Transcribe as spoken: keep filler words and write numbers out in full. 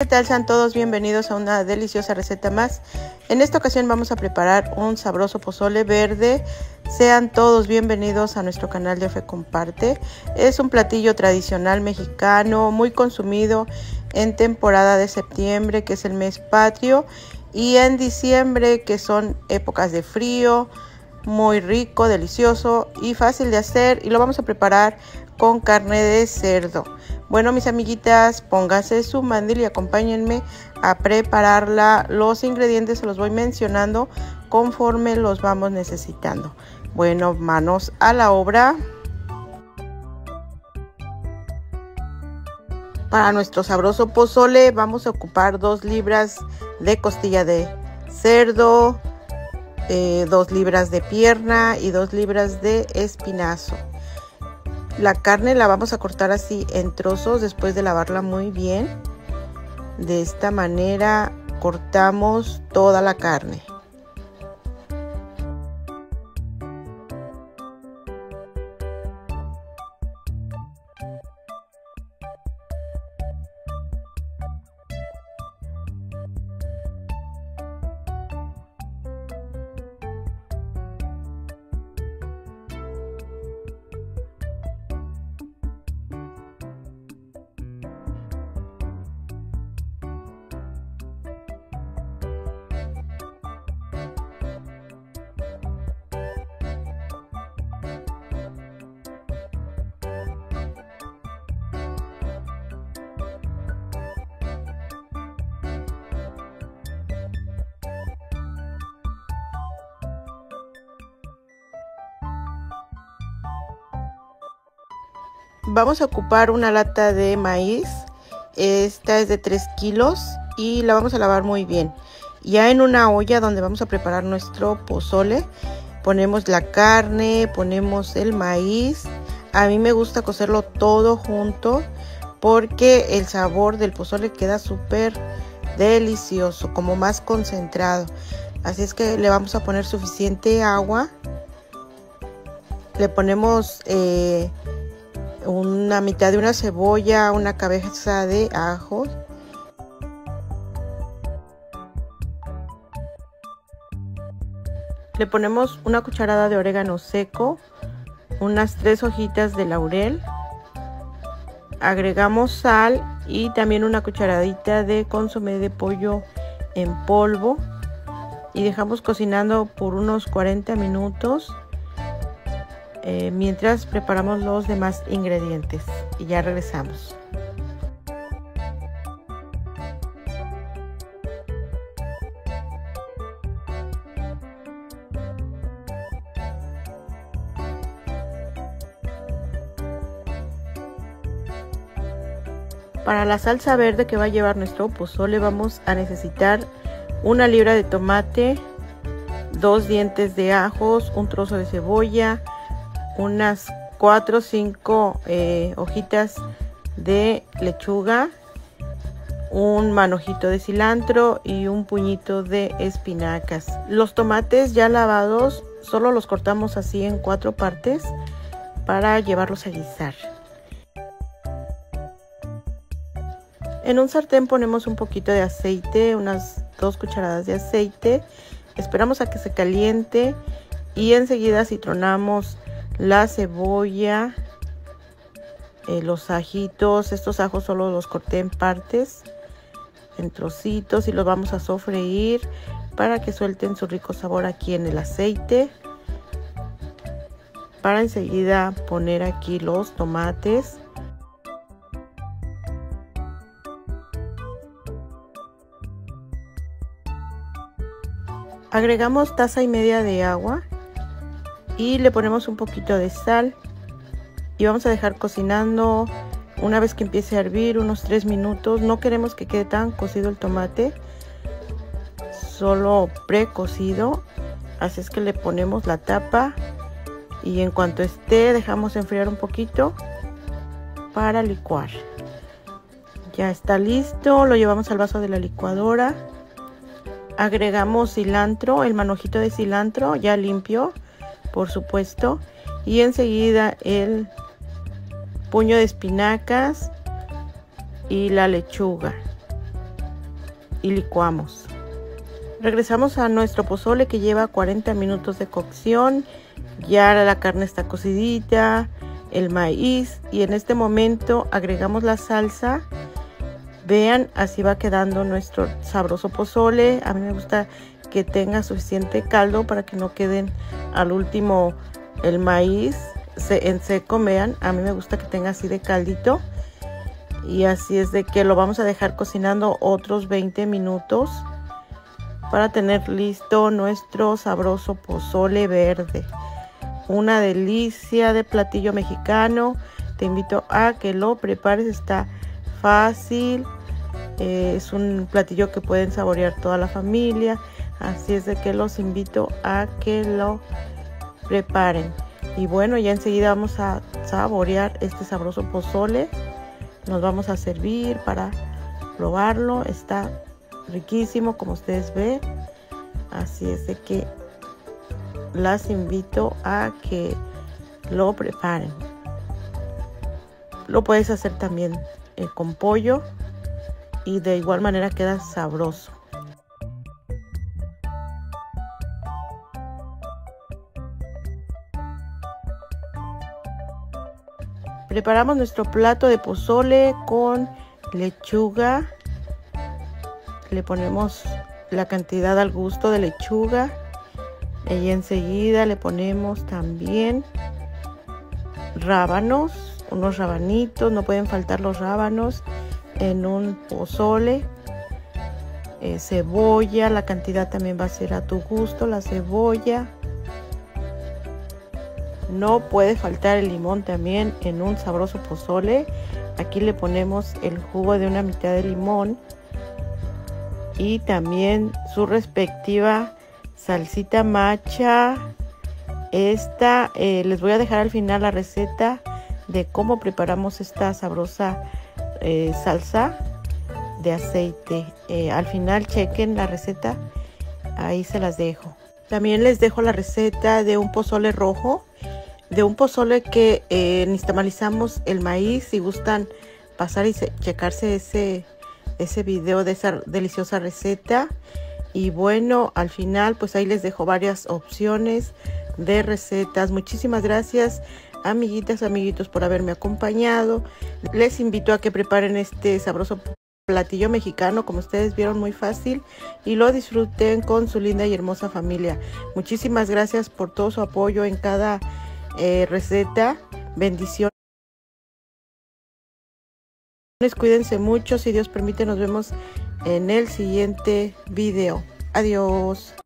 ¿Qué tal? Sean todos bienvenidos a una deliciosa receta más. En esta ocasión vamos a preparar un sabroso pozole verde. Sean todos bienvenidos a nuestro canal de Ofe Comparte. Es un platillo tradicional mexicano muy consumido en temporada de septiembre, que es el mes patrio, y en diciembre, que son épocas de frío. Muy rico, delicioso y fácil de hacer, y lo vamos a preparar con carne de cerdo. Bueno, mis amiguitas, pónganse su mandil y acompáñenme a prepararla. Los ingredientes se los voy mencionando conforme los vamos necesitando. Bueno, manos a la obra. Para nuestro sabroso pozole vamos a ocupar dos libras de costilla de cerdo, eh, dos libras de pierna y dos libras de espinazo. La carne la vamos a cortar así en trozos después de lavarla muy bien. De esta manera cortamos toda la carne. Vamos a ocupar una lata de maíz, esta es de tres kilos y la vamos a lavar muy bien. Ya en una olla donde vamos a preparar nuestro pozole, ponemos la carne, ponemos el maíz. A mí me gusta cocerlo todo junto porque el sabor del pozole queda súper delicioso, como más concentrado. Así es que le vamos a poner suficiente agua. Le ponemos... Eh, una mitad de una cebolla, una cabeza de ajo. Le ponemos una cucharada de orégano seco, unas tres hojitas de laurel. Agregamos sal y también una cucharadita de consomé de pollo en polvo. Y dejamos cocinando por unos cuarenta minutos. Eh, mientras preparamos los demás ingredientes, y ya regresamos. Para la salsa verde que va a llevar nuestro pozole vamos a necesitar una libra de tomate, dos dientes de ajos, un trozo de cebolla, unas cuatro o cinco eh, hojitas de lechuga, un manojito de cilantro y un puñito de espinacas. Los tomates ya lavados solo los cortamos así en cuatro partes para llevarlos a guisar. En un sartén ponemos un poquito de aceite, unas dos cucharadas de aceite. Esperamos a que se caliente y enseguida citronamos la cebolla, eh, los ajitos. Estos ajos solo los corté en partes, en trocitos, y los vamos a sofreír para que suelten su rico sabor aquí en el aceite, para enseguida poner aquí los tomates. Agregamos taza y media de agua y le ponemos un poquito de sal y vamos a dejar cocinando. Una vez que empiece a hervir, unos tres minutos. No queremos que quede tan cocido el tomate, solo precocido, así es que le ponemos la tapa y en cuanto esté dejamos enfriar un poquito para licuar. Ya está listo, lo llevamos al vaso de la licuadora. Agregamos cilantro, el manojito de cilantro ya limpio, por supuesto, y enseguida el puño de espinacas y la lechuga. y licuamos. Regresamos a nuestro pozole que lleva cuarenta minutos de cocción. Ya la carne está cocidita, el maíz, y en este momento agregamos la salsa. Vean, así va quedando nuestro sabroso pozole. A mí me gusta que tenga suficiente caldo para que no queden al último el maíz en seco. Vean, a mí me gusta que tenga así de caldito. Y así es de que lo vamos a dejar cocinando otros veinte minutos para tener listo nuestro sabroso pozole verde. Una delicia de platillo mexicano. Te invito a que lo prepares, está fácil. Eh, es un platillo que pueden saborear toda la familia. Así es de que los invito a que lo preparen. Y bueno, ya enseguida vamos a saborear este sabroso pozole. Nos vamos a servir para probarlo. Está riquísimo, como ustedes ven. Así es de que las invito a que lo preparen. Lo puedes hacer también eh, con pollo y de igual manera queda sabroso. Preparamos nuestro plato de pozole con lechuga. Le ponemos la cantidad al gusto de lechuga. Y enseguida le ponemos también rábanos, unos rabanitos. No pueden faltar los rábanos en un pozole. Eh, cebolla, la cantidad también va a ser a tu gusto, la cebolla. No puede faltar el limón también en un sabroso pozole. Aquí le ponemos el jugo de una mitad de limón y también su respectiva salsita macha. Esta eh, les voy a dejar al final la receta de cómo preparamos esta sabrosa eh, salsa de aceite. Eh, al final chequen la receta, ahí se las dejo. También les dejo la receta de un pozole rojo, de un pozole que eh, nixtamalizamos el maíz. Si gustan pasar y checarse ese, ese video de esa deliciosa receta. Y bueno, al final pues ahí les dejo varias opciones de recetas. Muchísimas gracias, amiguitas, amiguitos, por haberme acompañado. Les invito a que preparen este sabroso platillo mexicano, como ustedes vieron, muy fácil, y lo disfruten con su linda y hermosa familia. Muchísimas gracias por todo su apoyo en cada eh, receta. Bendiciones. Cuídense mucho. Si Dios permite, nos vemos en el siguiente video. Adiós.